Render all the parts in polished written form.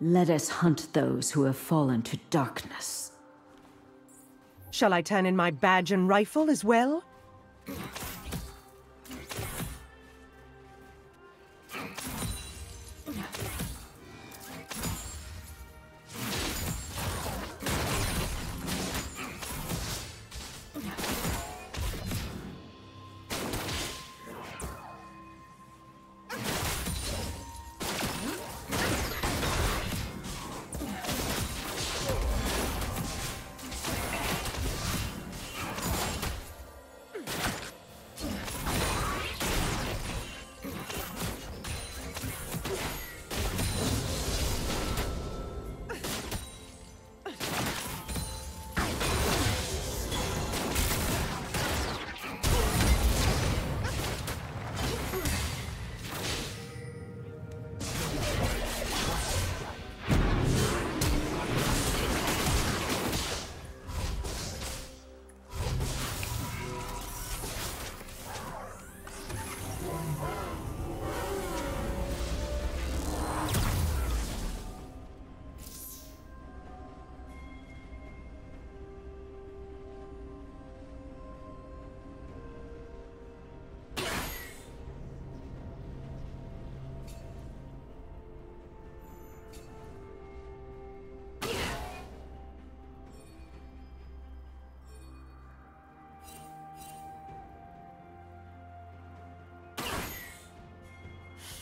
Let us hunt those who have fallen to darkness. Shall I turn in my badge and rifle as well?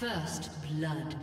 First blood.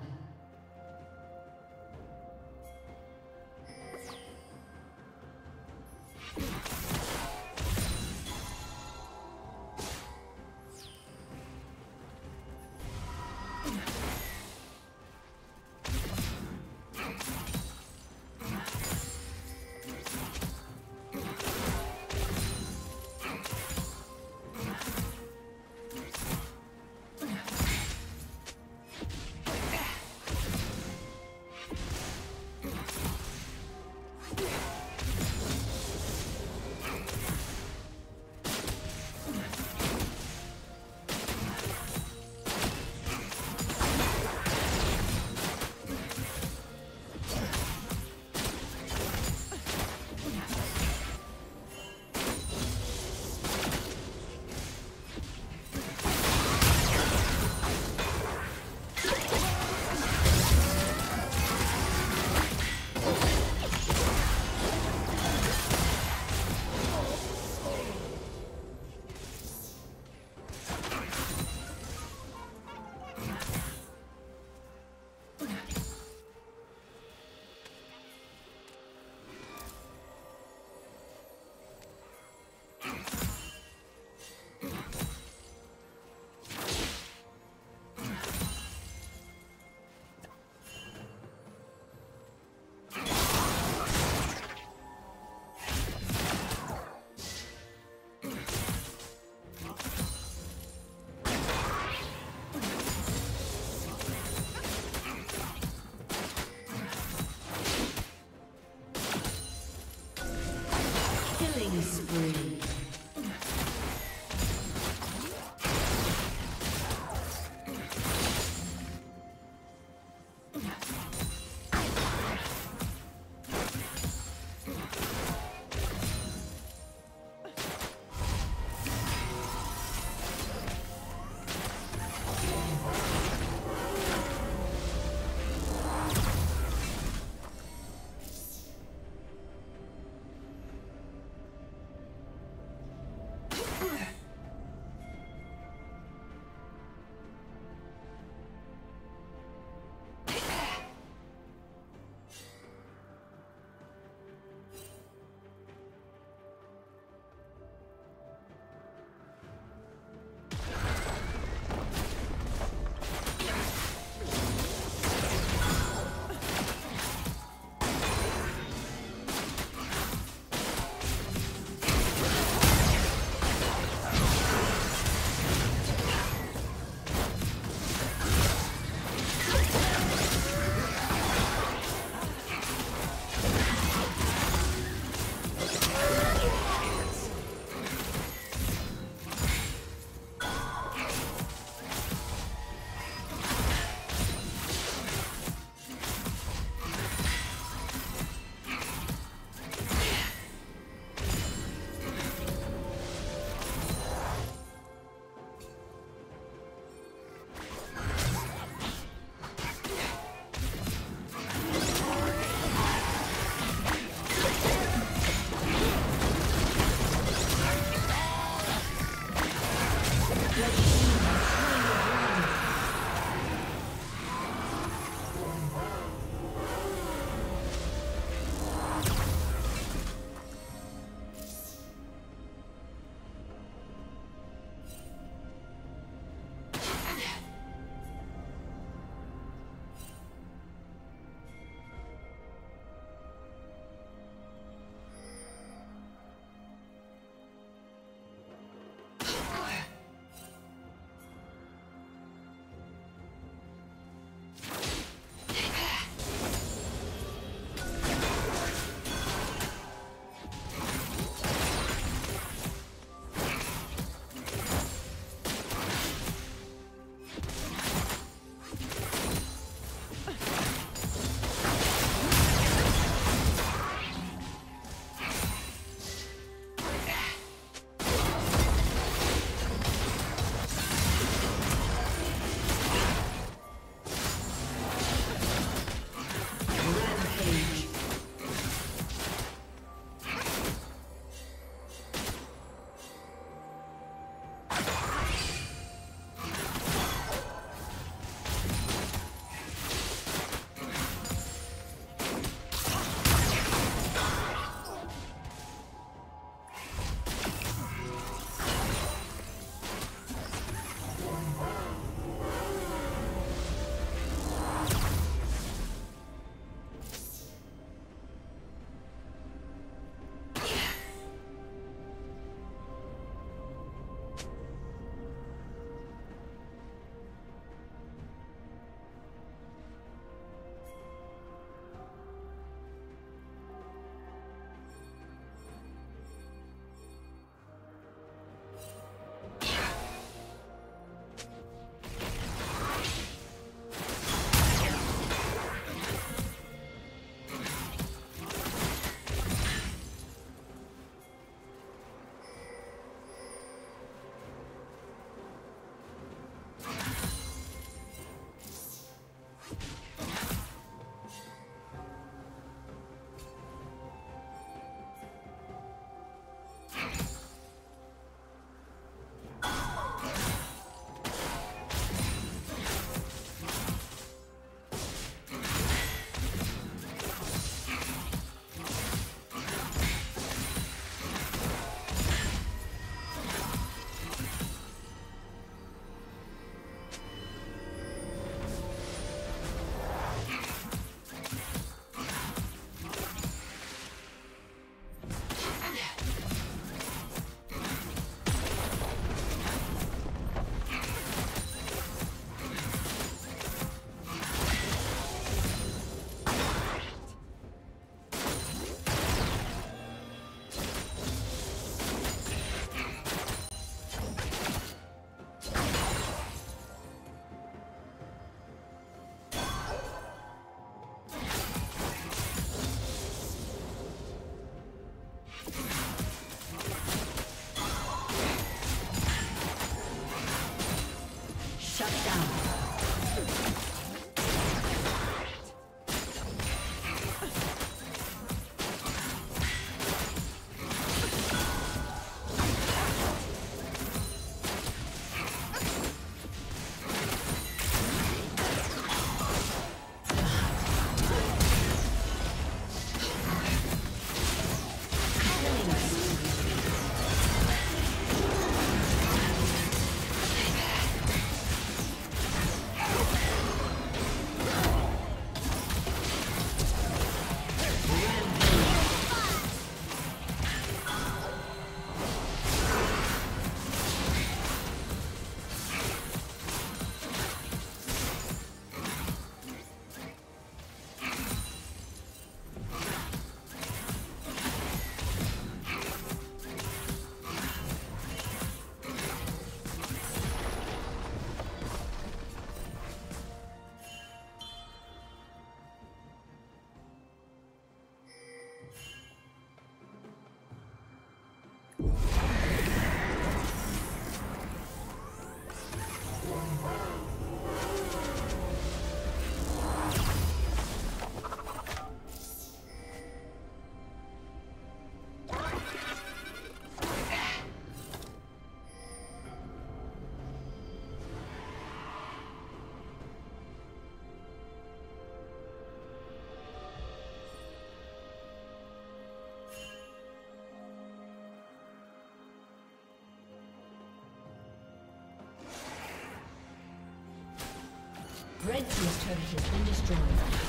Red Team's turret has been destroyed.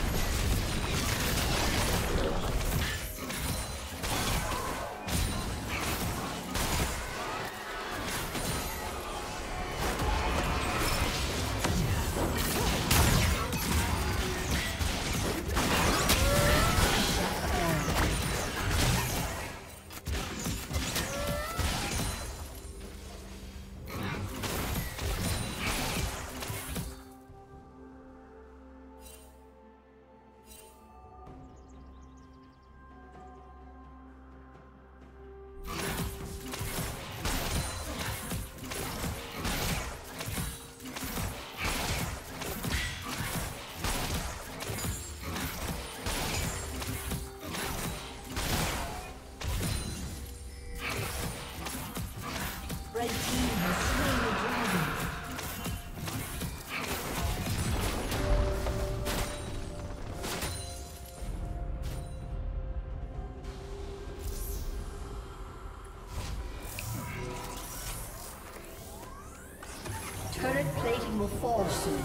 Current plating will fall soon.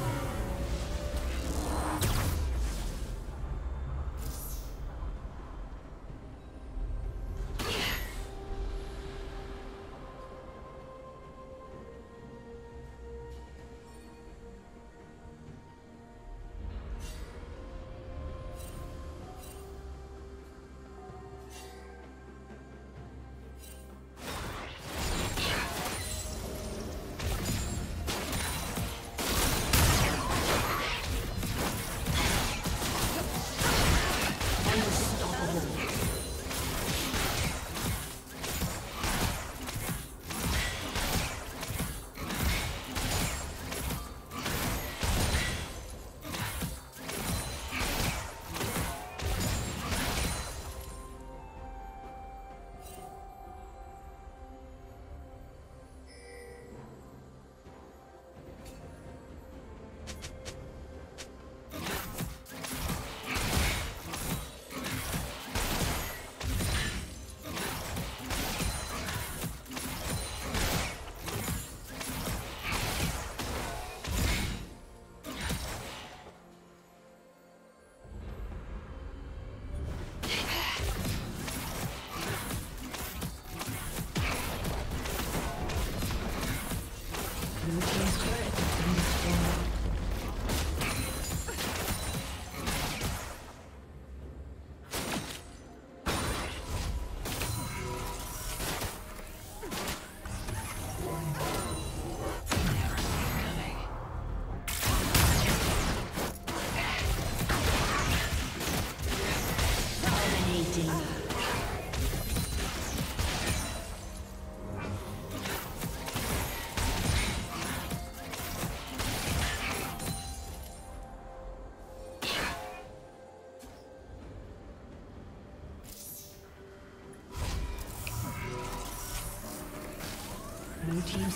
Blue Team's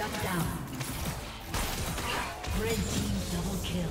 Shut down. Red team double kill.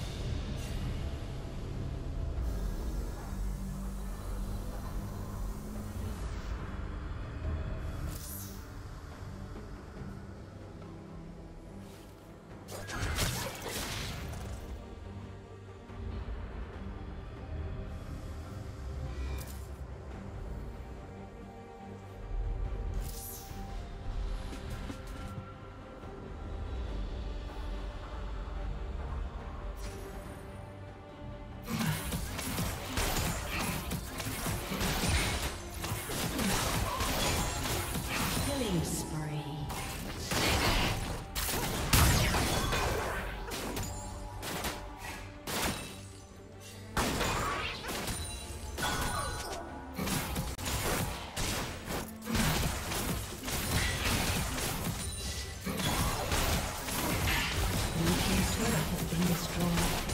destroyed.